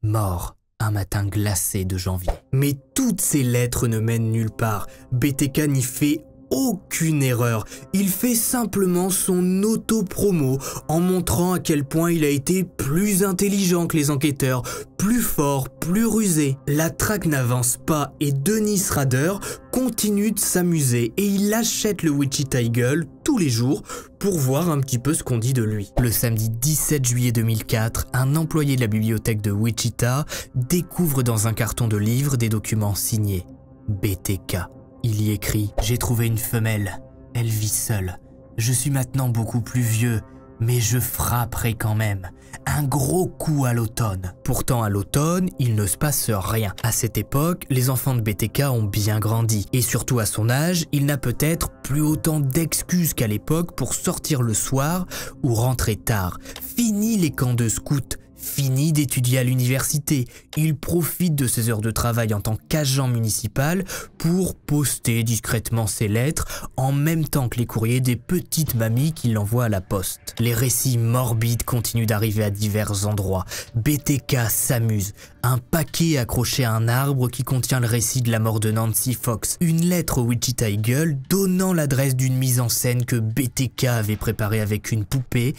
Mort, un matin glacé de janvier. Mais toutes ces lettres ne mènent nulle part. BTK n'y fait aucune erreur. Il fait simplement son auto-promo en montrant à quel point il a été plus intelligent que les enquêteurs, plus fort, plus rusé. La traque n'avance pas et Dennis Rader continue de s'amuser et il achète le Wichita Eagle tous les jours pour voir un petit peu ce qu'on dit de lui. Le samedi 17 juillet 2004, un employé de la bibliothèque de Wichita découvre dans un carton de livres des documents signés BTK. Il y écrit « J'ai trouvé une femelle, elle vit seule. Je suis maintenant beaucoup plus vieux, mais je frapperai quand même. Un gros coup à l'automne. » Pourtant à l'automne, il ne se passe rien. À cette époque, les enfants de BTK ont bien grandi. Et surtout à son âge, il n'a peut-être plus autant d'excuses qu'à l'époque pour sortir le soir ou rentrer tard. Fini les camps de scouts. Fini d'étudier à l'université, il profite de ses heures de travail en tant qu'agent municipal pour poster discrètement ses lettres en même temps que les courriers des petites mamies qui l'envoient à la poste. Les récits morbides continuent d'arriver à divers endroits. BTK s'amuse. Un paquet accroché à un arbre qui contient le récit de la mort de Nancy Fox. Une lettre au Wichita Eagle donnant l'adresse d'une mise en scène que BTK avait préparée avec une poupée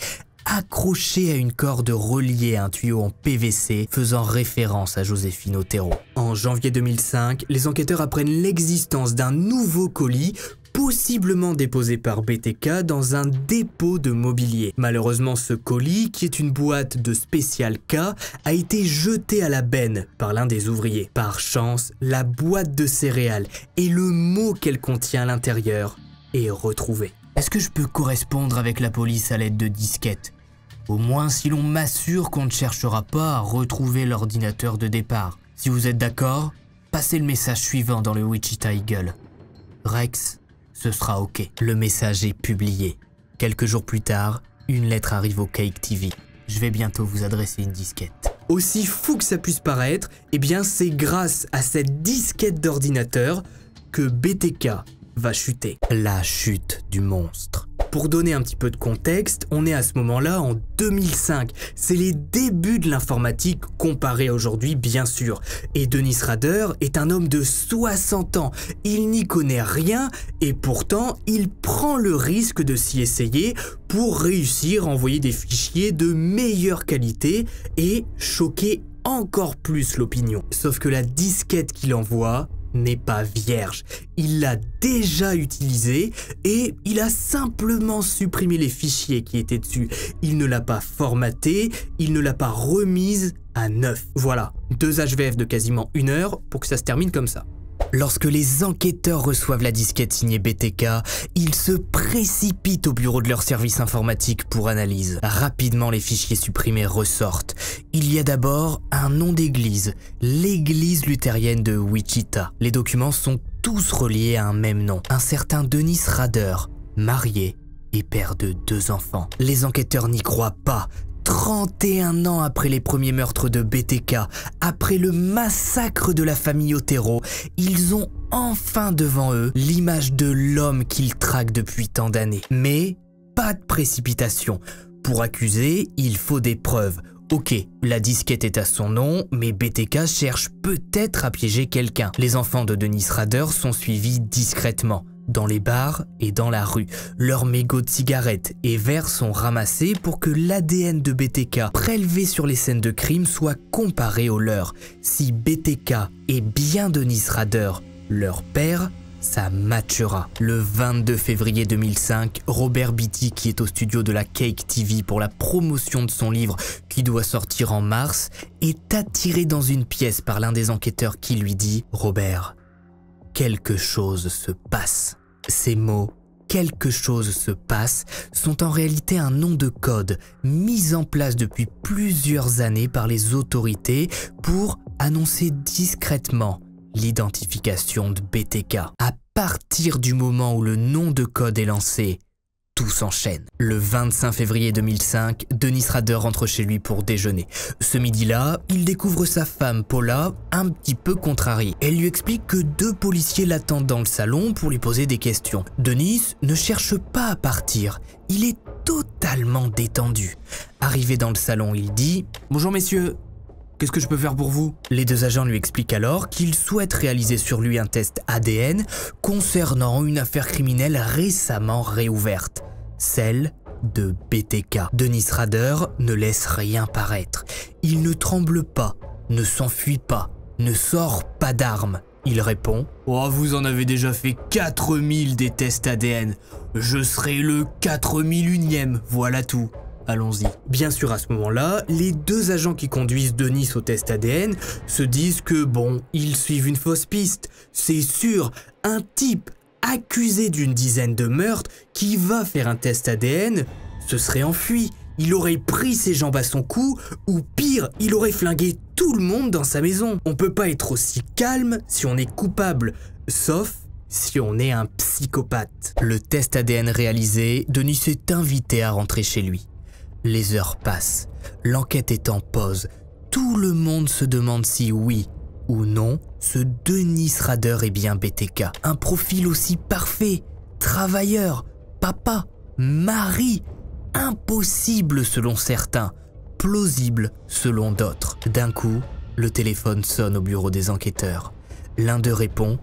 accroché à une corde reliée à un tuyau en PVC faisant référence à Joséphine Otero. En janvier 2005, les enquêteurs apprennent l'existence d'un nouveau colis possiblement déposé par BTK dans un dépôt de mobilier. Malheureusement, ce colis, qui est une boîte de spécial K, a été jeté à la benne par l'un des ouvriers. Par chance, la boîte de céréales et le mot qu'elle contient à l'intérieur est retrouvé. Est-ce que je peux correspondre avec la police à l'aide de disquettes ? Au moins si l'on m'assure qu'on ne cherchera pas à retrouver l'ordinateur de départ. Si vous êtes d'accord, passez le message suivant dans le Wichita Eagle. Rex, ce sera ok. Le message est publié. Quelques jours plus tard, une lettre arrive au Cake TV. Je vais bientôt vous adresser une disquette. Aussi fou que ça puisse paraître, eh bien c'est grâce à cette disquette d'ordinateur que BTK va chuter. La chute du monstre. Pour donner un petit peu de contexte, on est à ce moment-là en 2005. C'est les débuts de l'informatique comparé à aujourd'hui, bien sûr. Et Dennis Rader est un homme de 60 ans. Il n'y connaît rien et pourtant, il prend le risque de s'y essayer pour réussir à envoyer des fichiers de meilleure qualité et choquer encore plus l'opinion. Sauf que la disquette qu'il envoie n'est pas vierge. Il l'a déjà utilisé et il a simplement supprimé les fichiers qui étaient dessus. Il ne l'a pas formaté, il ne l'a pas remise à neuf. Voilà, 2 HVF de quasiment 1 heure pour que ça se termine comme ça. Lorsque les enquêteurs reçoivent la disquette signée BTK, ils se précipitent au bureau de leur service informatique pour analyse. Rapidement, les fichiers supprimés ressortent. Il y a d'abord un nom d'église, l'église luthérienne de Wichita. Les documents sont tous reliés à un même nom, un certain Dennis Rader, marié et père de 2 enfants. Les enquêteurs n'y croient pas. 31 ans après les premiers meurtres de BTK, après le massacre de la famille Otero, ils ont enfin devant eux l'image de l'homme qu'ils traquent depuis tant d'années. Mais pas de précipitation. Pour accuser, il faut des preuves. Ok, la disquette est à son nom, mais BTK cherche peut-être à piéger quelqu'un. Les enfants de Dennis Rader sont suivis discrètement. dans les bars et dans la rue. Leurs mégots de cigarettes et verres sont ramassés pour que l'ADN de BTK prélevé sur les scènes de crime soit comparé au leur. Si BTK est bien Dennis Rader, leur père, ça matchera. Le 22 février 2005, Robert Beatty, qui est au studio de la Cake TV pour la promotion de son livre qui doit sortir en mars, est attiré dans une pièce par l'un des enquêteurs qui lui dit « Robert, quelque chose se passe ». Ces mots « quelque chose se passe » sont en réalité un nom de code mis en place depuis plusieurs années par les autorités pour annoncer discrètement l'identification de BTK. À partir du moment où le nom de code est lancé, tout s'enchaîne. Le 25 février 2005, Dennis Rader rentre chez lui pour déjeuner. Ce midi-là, il découvre sa femme Paula un petit peu contrariée. Elle lui explique que deux policiers l'attendent dans le salon pour lui poser des questions. Dennis ne cherche pas à partir. Il est totalement détendu. Arrivé dans le salon, il dit « Bonjour messieurs ». « Qu'est-ce que je peux faire pour vous ?» Les deux agents lui expliquent alors qu'ils souhaitent réaliser sur lui un test ADN concernant une affaire criminelle récemment réouverte, celle de BTK. Dennis Rader ne laisse rien paraître. Il ne tremble pas, ne s'enfuit pas, ne sort pas d'armes. Il répond « Oh, vous en avez déjà fait 4000 des tests ADN. Je serai le 4001ème, voilà tout. » Allons-y. Bien sûr, à ce moment-là, les deux agents qui conduisent Dennis au test ADN se disent que, bon, ils suivent une fausse piste. C'est sûr, un type accusé d'une dizaine de meurtres qui va faire un test ADN se serait enfui. Il aurait pris ses jambes à son cou, ou pire, il aurait flingué tout le monde dans sa maison. On peut pas être aussi calme si on est coupable, sauf si on est un psychopathe. Le test ADN réalisé, Dennis est invité à rentrer chez lui. Les heures passent, l'enquête est en pause, tout le monde se demande si oui ou non ce Dennis Rader est bien BTK. Un profil aussi parfait, travailleur, papa, mari, impossible selon certains, plausible selon d'autres. D'un coup, le téléphone sonne au bureau des enquêteurs. L'un d'eux répond,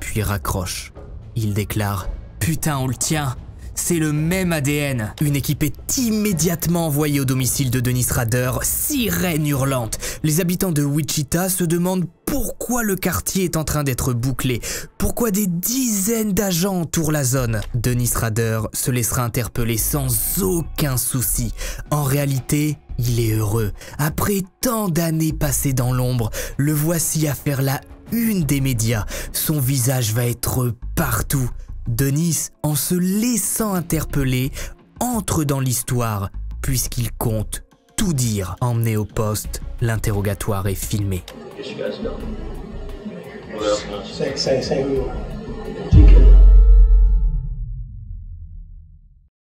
puis raccroche. Il déclare « Putain, on le tient !» C'est le même ADN. Une équipe est immédiatement envoyée au domicile de Dennis Rader, sirène hurlante. Les habitants de Wichita se demandent pourquoi le quartier est en train d'être bouclé, pourquoi des dizaines d'agents entourent la zone. Dennis Rader se laissera interpeller sans aucun souci. En réalité, il est heureux. Après tant d'années passées dans l'ombre, le voici à faire la une des médias. Son visage va être partout. Dennis, en se laissant interpeller, entre dans l'histoire puisqu'il compte tout dire. Emmené au poste, l'interrogatoire est filmé.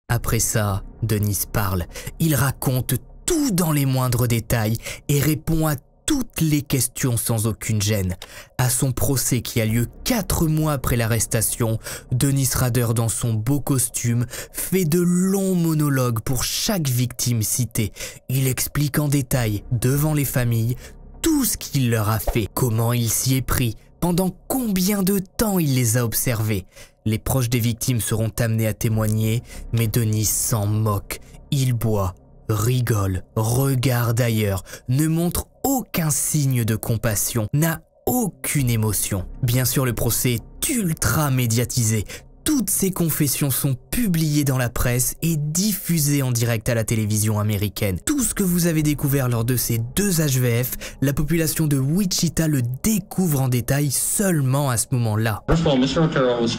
Après ça, Dennis parle. Il raconte tout dans les moindres détails et répond à toutes les questions sans aucune gêne. À son procès qui a lieu 4 mois après l'arrestation, Dennis Rader, dans son beau costume, fait de longs monologues pour chaque victime citée. Il explique en détail, devant les familles, tout ce qu'il leur a fait, comment il s'y est pris, pendant combien de temps il les a observés. Les proches des victimes seront amenés à témoigner, mais Dennis s'en moque. Il boit, rigole, regarde ailleurs, ne montre aucun signe de compassion, n'a aucune émotion. Bien sûr, le procès est ultra médiatisé. Toutes ces confessions sont publiées dans la presse et diffusées en direct à la télévision américaine. Tout ce que vous avez découvert lors de ces deux HVF, la population de Wichita le découvre en détail seulement à ce moment-là.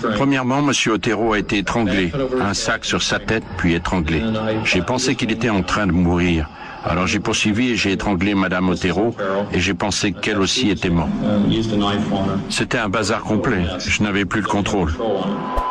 Premièrement, M. Otero a été étranglé, un sac sur sa tête puis étranglé. J'ai pensé qu'il était en train de mourir. Alors j'ai poursuivi et j'ai étranglé Madame Otero et j'ai pensé qu'elle aussi était morte. C'était un bazar complet, je n'avais plus le contrôle.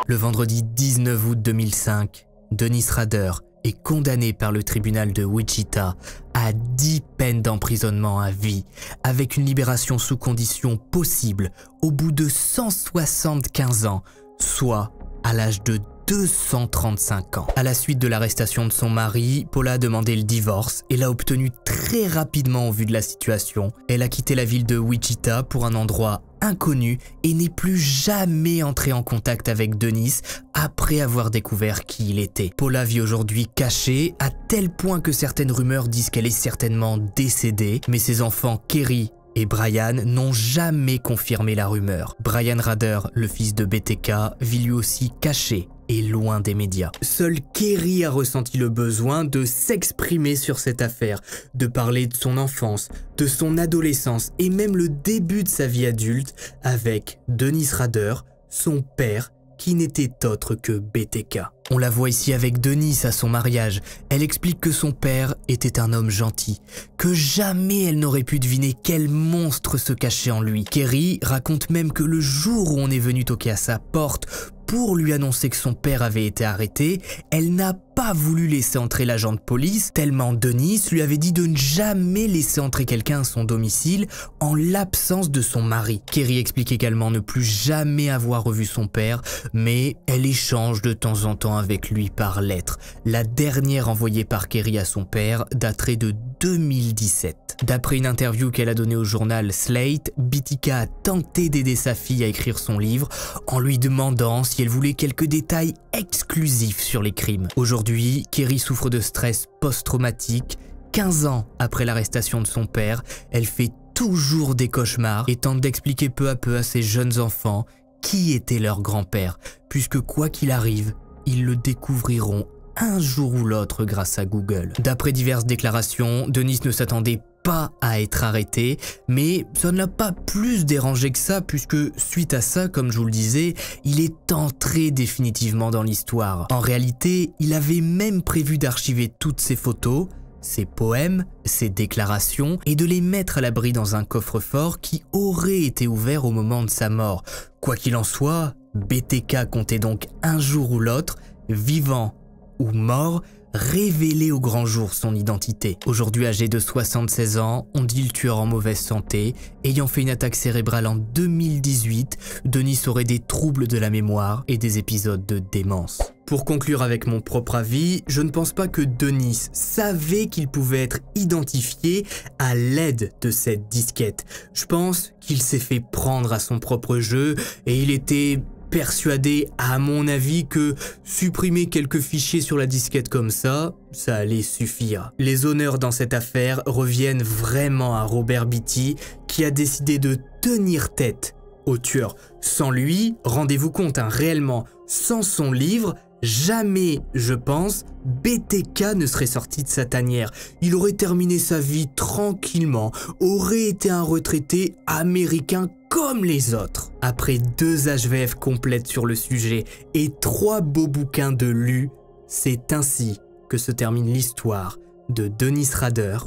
Le vendredi 19 août 2005, Dennis Rader est condamné par le tribunal de Wichita à 10 peines d'emprisonnement à vie, avec une libération sous condition possible au bout de 175 ans, soit à l'âge de 235 ans. À la suite de l'arrestation de son mari, Paula a demandé le divorce et l'a obtenu très rapidement en vue de la situation. Elle a quitté la ville de Wichita pour un endroit inconnu et n'est plus jamais entré en contact avec Dennis après avoir découvert qui il était. Paula vit aujourd'hui cachée, à tel point que certaines rumeurs disent qu'elle est certainement décédée, mais ses enfants Kerry et Brian n'ont jamais confirmé la rumeur. Brian Rader, le fils de BTK, vit lui aussi caché et loin des médias. Seul Kerry a ressenti le besoin de s'exprimer sur cette affaire, de parler de son enfance, de son adolescence et même le début de sa vie adulte avec Dennis Rader, son père, qui n'était autre que BTK. On la voit ici avec Dennis à son mariage. Elle explique que son père était un homme gentil, que jamais elle n'aurait pu deviner quel monstre se cachait en lui. Kerry raconte même que le jour où on est venu toquer à sa porte pour lui annoncer que son père avait été arrêté, elle n'a pas voulu laisser entrer l'agent de police, tellement Dennis lui avait dit de ne jamais laisser entrer quelqu'un à son domicile en l'absence de son mari. Kerry explique également ne plus jamais avoir revu son père, mais elle échange de temps en temps avec lui par lettre. La dernière envoyée par Kerry à son père daterait de 2017. D'après une interview qu'elle a donnée au journal Slate, BTK a tenté d'aider sa fille à écrire son livre en lui demandant si elle voulait quelques détails exclusifs sur les crimes. Aujourd'hui, Kerry souffre de stress post-traumatique. 15 ans après l'arrestation de son père, elle fait toujours des cauchemars et tente d'expliquer peu à peu à ses jeunes enfants qui était leur grand-père, puisque quoi qu'il arrive, ils le découvriront un jour ou l'autre grâce à Google. D'après diverses déclarations, Dennis ne s'attendait pas à être arrêté, mais ça ne l'a pas plus dérangé que ça, puisque suite à ça, comme je vous le disais, il est entré définitivement dans l'histoire. En réalité, il avait même prévu d'archiver toutes ses photos, ses poèmes, ses déclarations, et de les mettre à l'abri dans un coffre-fort qui aurait été ouvert au moment de sa mort. Quoi qu'il en soit, BTK comptait donc un jour ou l'autre, vivant ou mort, révéler au grand jour son identité. Aujourd'hui âgé de 76 ans, on dit le tueur en mauvaise santé. Ayant fait une attaque cérébrale en 2018, Dennis aurait des troubles de la mémoire et des épisodes de démence. Pour conclure avec mon propre avis, je ne pense pas que Dennis savait qu'il pouvait être identifié à l'aide de cette disquette. Je pense qu'il s'est fait prendre à son propre jeu et il était persuadé, à mon avis, que supprimer quelques fichiers sur la disquette comme ça allait suffire. Les honneurs dans cette affaire reviennent vraiment à Robert Beatty, qui a décidé de tenir tête au tueur. Sans lui, rendez-vous compte, réellement, sans son livre, jamais, je pense, BTK ne serait sorti de sa tanière. Il aurait terminé sa vie tranquillement, aurait été un retraité américain comme les autres. Après 2 HVF complètes sur le sujet et 3 beaux bouquins de lus, c'est ainsi que se termine l'histoire de Dennis Rader,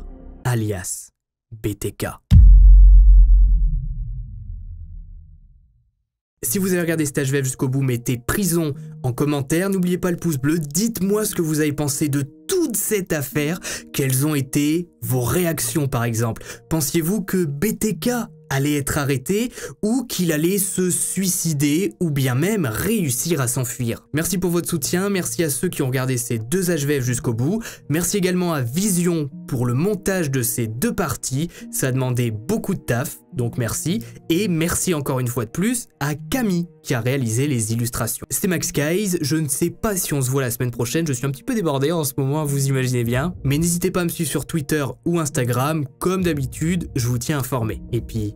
alias BTK. Si vous avez regardé cet HVF jusqu'au bout, mettez prison en commentaire, n'oubliez pas le pouce bleu, dites-moi ce que vous avez pensé de toute cette affaire, quelles ont été vos réactions par exemple. Pensiez-vous que BTK allait être arrêté ou qu'il allait se suicider ou bien même réussir à s'enfuir? Merci pour votre soutien, merci à ceux qui ont regardé ces 2 HVF jusqu'au bout, merci également à Vision pour le montage de ces 2 parties, ça a demandé beaucoup de taf, donc merci, et merci encore une fois de plus à Camille qui a réalisé les illustrations. C'était Max Guys, je ne sais pas si on se voit la semaine prochaine, je suis un petit peu débordé en ce moment, vous imaginez bien, mais n'hésitez pas à me suivre sur Twitter ou Instagram, comme d'habitude, je vous tiens informé. Et puis